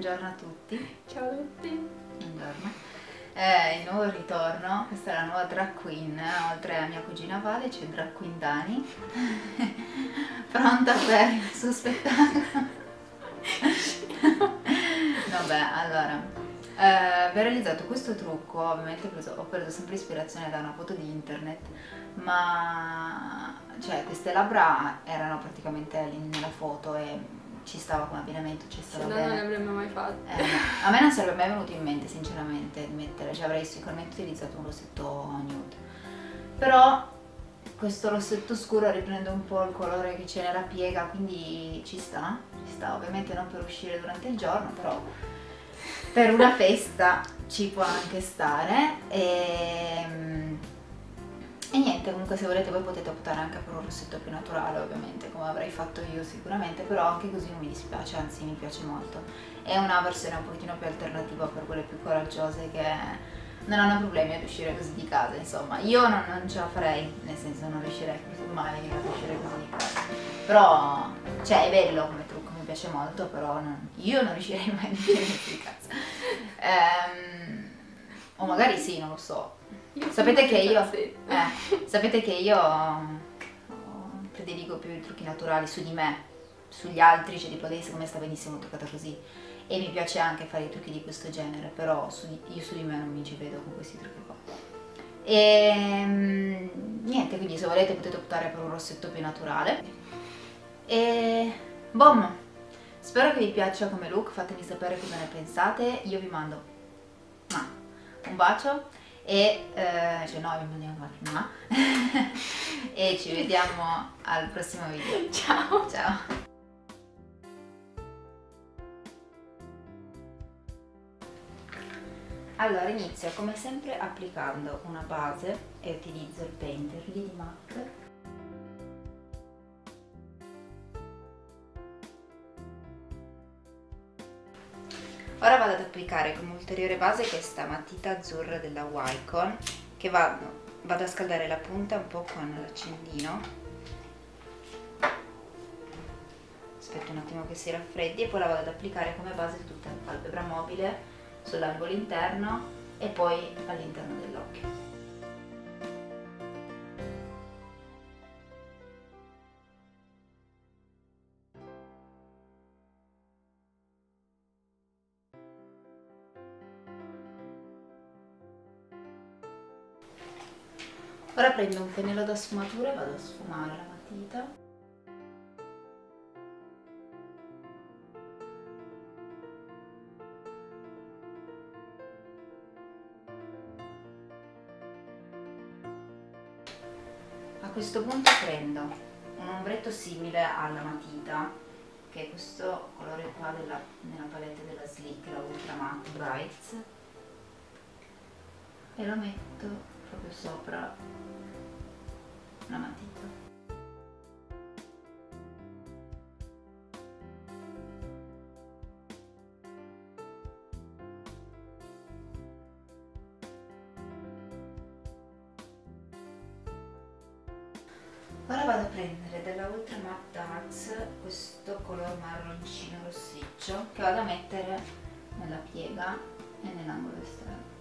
Buongiorno a tutti. Ciao a tutti. Buongiorno. Il nuovo ritorno, questa è la nuova drag queen, oltre a mia cugina Vale c'è drag queen Dani, pronta per il suo spettacolo. Vabbè, allora, vi ho realizzato questo trucco, ovviamente ho preso sempre ispirazione da una foto di internet, ma cioè queste labbra erano praticamente lì nella foto e ci stava come abbinamento, ci stava bene. Se no non l'avremmo mai fatto. A me non sarebbe mai venuto in mente sinceramente di mettere, cioè avrei sicuramente utilizzato un rossetto nude, però questo rossetto scuro riprende un po' il colore che c'è nella piega, quindi ci sta, ovviamente non per uscire durante il giorno, però per una festa ci può anche stare. E niente, comunque se volete voi potete optare anche per un rossetto più naturale, ovviamente, come avrei fatto io sicuramente, però anche così non mi dispiace, anzi mi piace molto. È una versione un pochino più alternativa per quelle più coraggiose che non hanno problemi ad uscire così di casa, insomma. Io non ce la farei, nel senso non riuscirei mai ad uscire così di casa. Però, cioè, è bello come trucco, mi piace molto, però io non riuscirei mai ad uscire di casa. O magari sì, non lo so. Sapete che io prediligo più i trucchi naturali su di me, sugli altri, cioè tipo lei secondo me sta benissimo toccata così e mi piace anche fare i trucchi di questo genere, però io su di me non mi ci vedo con questi trucchi qua. E niente, quindi se volete potete optare per un rossetto più naturale e boom! Spero che vi piaccia come look, fatemi sapere cosa ne pensate, io vi mando un bacio e cioè noi vi mandiamo una e ci vediamo al prossimo video. Ciao ciao. Allora inizio come sempre applicando una base e utilizzo il Painterly di MAC. Ora vado ad applicare come ulteriore base questa matita azzurra della Wycon, che vado a scaldare la punta un po' con l'accendino. Aspetto un attimo che si raffreddi e poi la vado ad applicare come base tutta la palpebra mobile, sull'angolo interno e poi all'interno dell'occhio. Ora prendo un pennello da sfumatura e vado a sfumare la matita. A questo punto prendo un ombretto simile alla matita, che è questo colore qua nella palette della Sleek, la Ultra Matte Brights, e lo metto proprio sopra la matita. Ora vado a prendere della Ultra Matte Dance questo colore marroncino rossiccio che vado a mettere nella piega e nell'angolo esterno.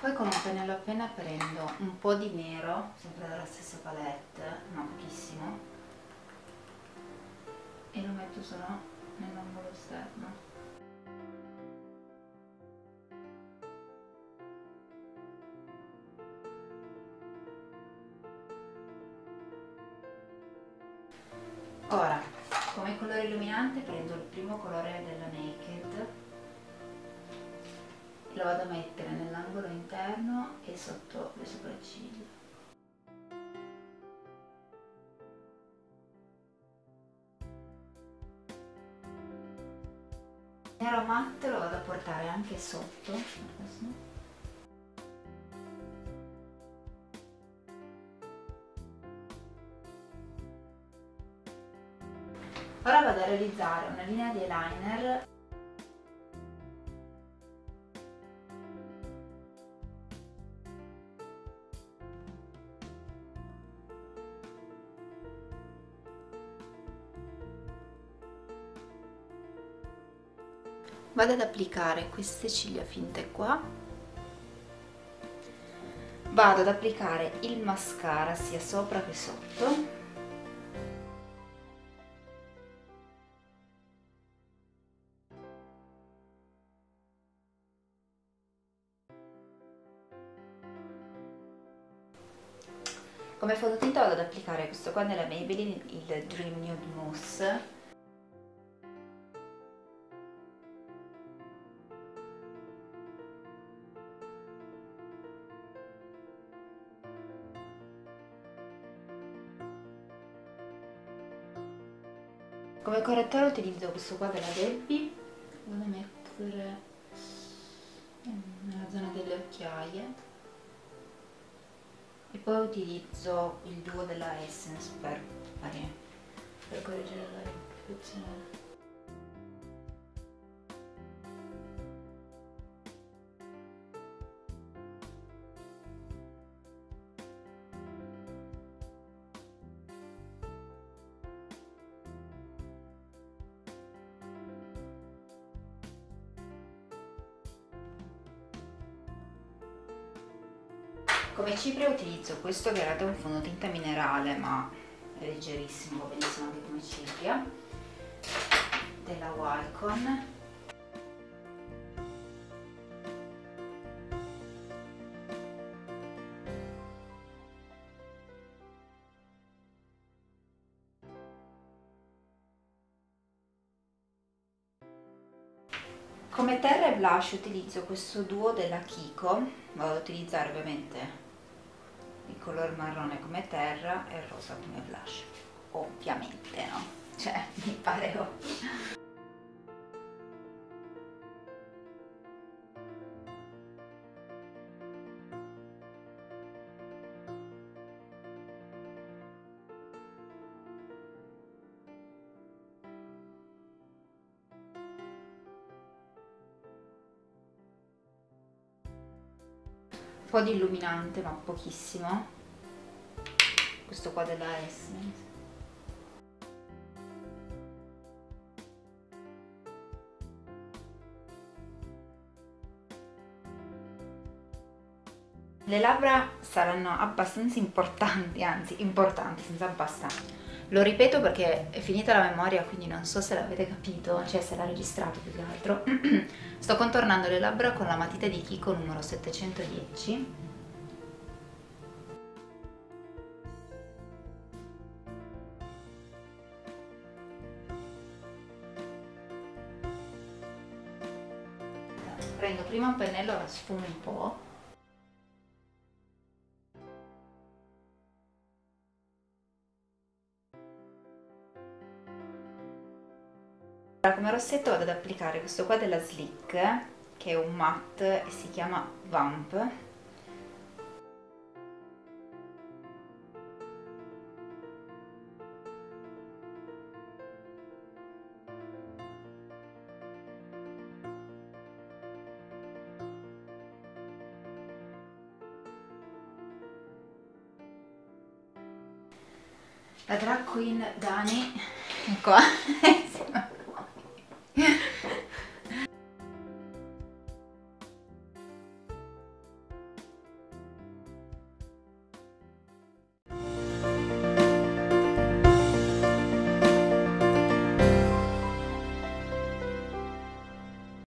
Poi con un pennello appena prendo un po' di nero, sempre dalla stessa palette, ma pochissimo, e lo metto solo nell'angolo esterno. Ora, come colore illuminante prendo il primo colore della Naked, lo vado a mettere nell'angolo interno e sotto le sopracciglia. Il nero matte lo vado a portare anche sotto, così. vado a realizzare una linea di eyeliner . Vado ad applicare queste ciglia finte qua, vado ad applicare il mascara sia sopra che sotto, come fondotinta vado ad applicare questo qua della Maybelline, il Dream Nude Mousse. Come correttore utilizzo questo qua della Debbie, vado a mettere nella zona delle occhiaie e poi utilizzo il duo della Essence per correggere la imperfezione. Come cipria utilizzo questo che in realtà è un fondotinta minerale, ma è leggerissimo, benissimo anche come cipria, della Wycon. Come terra e blush utilizzo questo duo della Kiko, vado ad utilizzare ovviamente il color marrone come terra e il rosa come blush, ovviamente, no? Cioè, mi pare ovvio. Un po' di illuminante, ma pochissimo, questo qua della Essence. Le labbra saranno abbastanza importanti, anzi importanti, senza abbastanza. Lo ripeto perché è finita la memoria, quindi non so se l'avete capito, cioè se l'ha registrato più che altro. Sto contornando le labbra con la matita di Kiko numero 710. Prendo prima un pennello, la sfumo un po'. Come rossetto vado ad applicare questo qua della Slick, che è un matte e si chiama Vamp. La drag queen Dani è qua.